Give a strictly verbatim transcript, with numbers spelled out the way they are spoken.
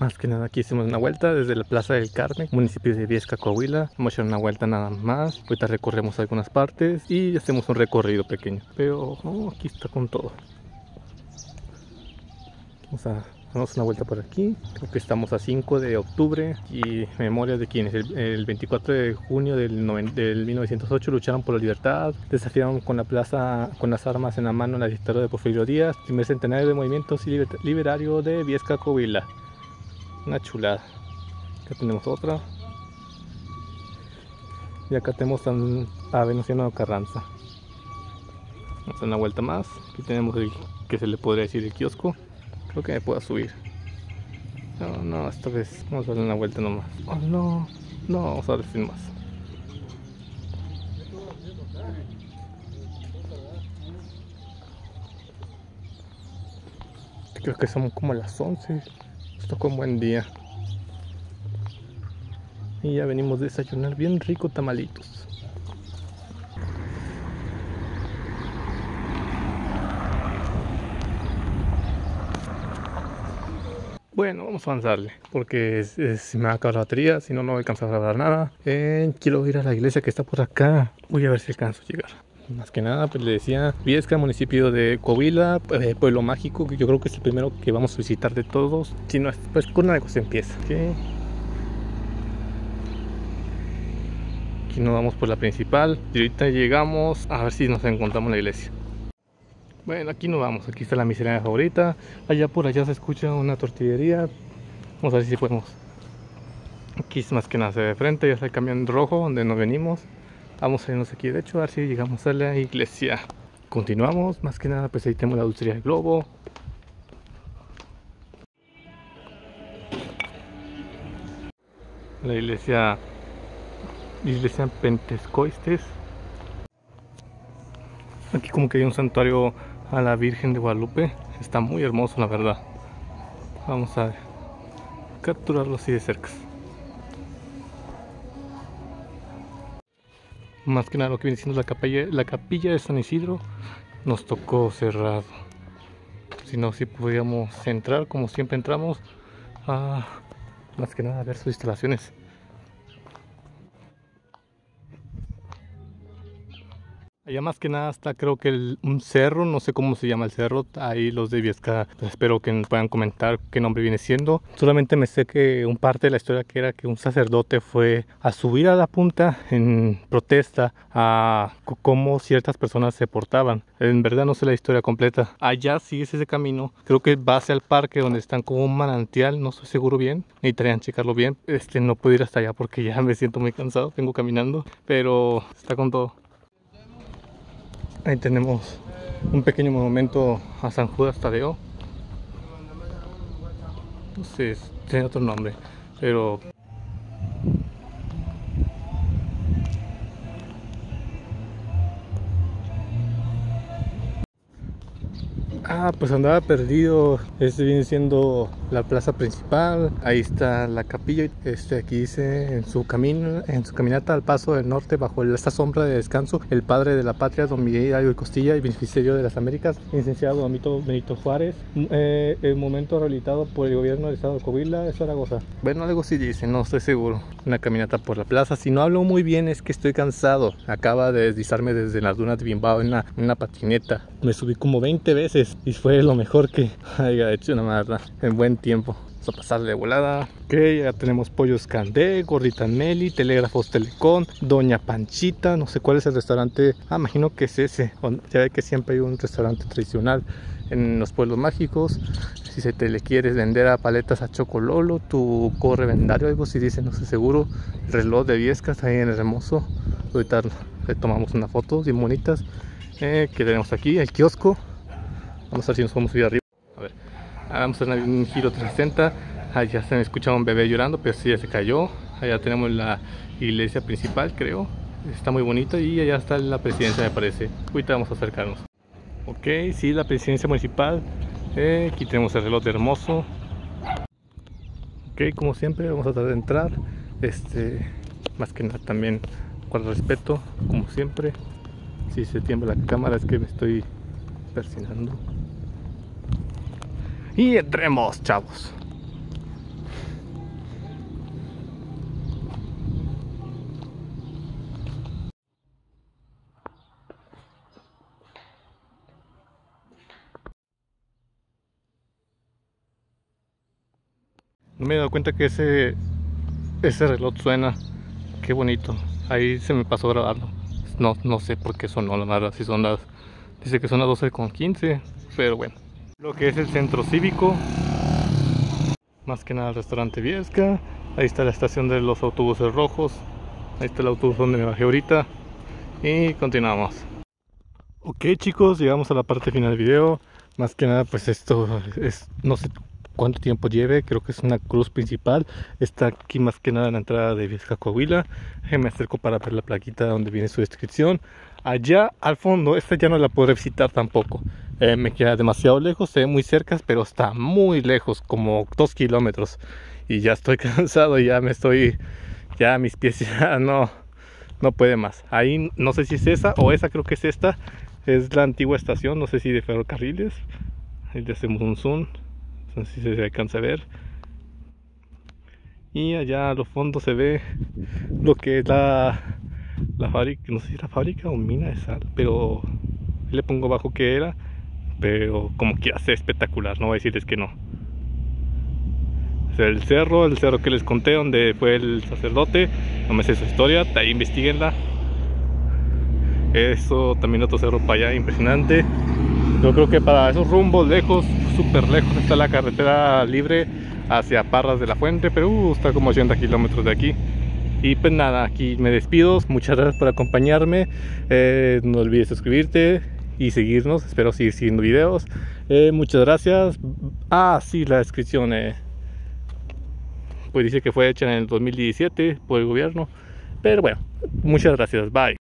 Más que nada aquí hicimos una vuelta desde la Plaza del Carmen, municipio de Viesca, Coahuila. Vamos a echar una vuelta nada más. Ahorita recorremos algunas partes y hacemos un recorrido pequeño. Pero oh, aquí está con todo. Vamos a darnos una vuelta por aquí. Creo que estamos a cinco de octubre. Y memoria de quienes el, el veinticuatro de junio del, del mil novecientos ocho lucharon por la libertad. Desafiaron con la plaza, con las armas en la mano, la dictadura de Porfirio Díaz. Primer centenario de movimiento liberario de Viesca, Coahuila. Una chulada. Acá tenemos otra. Y acá tenemos a Venustiano Carranza. Vamos a dar una vuelta más. Aquí tenemos el que se le podría decir el kiosco. Creo que me pueda subir. No, no, esta vez vamos a darle una vuelta nomás. Oh, no, no, vamos a decir más. Creo que son como las once. Nos tocó un buen día. Y ya venimos a desayunar bien rico tamalitos. Bueno, vamos a avanzarle, porque si me va a acabar la batería, si no, no voy a alcanzar a grabar nada. Eh, quiero ir a la iglesia que está por acá. Voy a ver si alcanzo a llegar. Más que nada, pues le decía, Viesca, municipio de Coahuila, eh, Pueblo Mágico, que yo creo que es el primero que vamos a visitar de todos. Si no, pues con una cosa empieza. ¿Okay? Aquí nos vamos por la principal y ahorita llegamos a ver si nos encontramos la iglesia. Bueno, aquí no vamos, aquí está la miscelánea favorita. Allá por allá se escucha una tortillería. Vamos a ver si podemos. Aquí es más que nada de frente, ya está el camión rojo donde nos venimos. Vamos a irnos aquí de hecho a ver si llegamos a la iglesia. Continuamos, más que nada pues ahí tenemos la dulcería del globo. La iglesia Iglesia Pentecostés. Aquí como que hay un santuario a la Virgen de Guadalupe. Está muy hermoso, la verdad. Vamos a capturarlo así de cerca. Más que nada lo que viene siendo la capilla, la capilla de San Isidro. Nos tocó cerrado. Si no, si podíamos entrar como siempre entramos. Ah, más que nada a ver sus instalaciones. Allá más que nada está creo que el, un cerro, no sé cómo se llama el cerro, ahí los de Viesca, pues espero que nos puedan comentar qué nombre viene siendo. Solamente me sé que un parte de la historia que era que un sacerdote fue a subir a la punta en protesta a cómo ciertas personas se portaban. En verdad no sé la historia completa. Allá sí es ese camino, creo que va hacia el parque donde están como un manantial, no estoy seguro bien, necesitarían checarlo bien. Este, no puedo ir hasta allá porque ya me siento muy cansado, vengo caminando, pero está con todo. Ahí tenemos un pequeño monumento a San Judas Tadeo. No sé, tiene otro nombre, pero... Ah, pues andaba perdido. Este viene siendo la plaza principal. Ahí está la capilla. Este aquí dice, en su camino, en su caminata al paso del norte, bajo esta sombra de descanso, el padre de la patria, don Miguel Hidalgo y Costilla, y beneficiario de las Américas, licenciado don Benito Juárez, eh, el momento rehabilitado por el gobierno del estado de Coahuila de Zaragoza. Bueno, algo sí dice, no estoy seguro. Una caminata por la plaza. Si no hablo muy bien es que estoy cansado. Acaba de deslizarme desde las dunas de Bimbao en la, en la patineta. Me subí como veinte veces. Y fue lo mejor que haya hecho, una verdad, en buen tiempo. Vamos a pasar de volada. Ok, ya tenemos Pollos Candé, Gordita Meli, Telégrafos Telecom, Doña Panchita. No sé cuál es el restaurante. Ah, imagino que es ese. Ya ve que siempre hay un restaurante tradicional en los pueblos mágicos. Si se te le quieres vender a paletas a Chocololo, tu correvendario, algo si dice, no sé seguro. El reloj de Viesca está ahí en el hermoso. Ahorita le tomamos unas fotos bien bonitas. Eh, que tenemos aquí el kiosco. Vamos a ver si nos podemos subir arriba. A ver, vamos a hacer un giro trescientos sesenta. Allá se me escuchaba un bebé llorando, pero sí, ya se cayó. Allá tenemos la iglesia principal, creo. Está muy bonita y allá está la presidencia, me parece. Ahorita vamos a acercarnos. Ok, sí, la presidencia municipal. Eh, aquí tenemos el reloj de hermoso. Ok, como siempre, vamos a tratar de entrar. Este, más que nada también con respeto, como siempre. Si se tiembla la cámara es que me estoy persinando. Y entremos, chavos. me he dado cuenta que ese, ese reloj suena. Qué bonito. Ahí se me pasó grabarlo. No, no sé por qué sonó la nada. Si son las... Dice que son las doce con quince. Pero bueno. Lo que es el centro cívico. Más que nada el restaurante Viesca. Ahí está la estación de los autobuses rojos. Ahí está el autobús donde me bajé ahorita. Y continuamos. Ok chicos, llegamos a la parte final del video. Más que nada pues esto es, no sé cuánto tiempo lleve, creo que es una cruz principal. Está aquí más que nada en la entrada de Viesca, Coahuila. Me acerco para ver la plaquita donde viene su descripción. Allá al fondo, esta ya no la podré visitar tampoco. Eh, me queda demasiado lejos, se ve muy cerca, pero está muy lejos, como dos kilómetros. Y ya estoy cansado, ya me estoy, ya mis pies ya no, no puede más. Ahí no sé si es esa o esa, creo que es esta. Es la antigua estación, no sé si de ferrocarriles. Ahí le hacemos un zoom, no sé si se alcanza a ver. Y allá a los fondos se ve lo que es la, la fábrica, no sé si era fábrica o mina de sal, pero le pongo abajo que era. Pero como que hace espectacular, no voy a decirles que no. O sea, el cerro, el cerro que les conté donde fue el sacerdote, no me sé su historia, ahí investiguenla. Eso también otro cerro para allá, impresionante. Yo creo que para esos rumbos lejos, súper lejos, está la carretera libre hacia Parras de la Fuente, pero uh, está como ochenta kilómetros de aquí. Y pues nada, aquí me despido, muchas gracias por acompañarme, eh, no olvides suscribirte y seguirnos, espero seguir siguiendo videos. Eh, muchas gracias. Ah, sí, la descripción eh, pues dice que fue hecha en el dos mil diecisiete por el gobierno, pero bueno, muchas gracias, bye.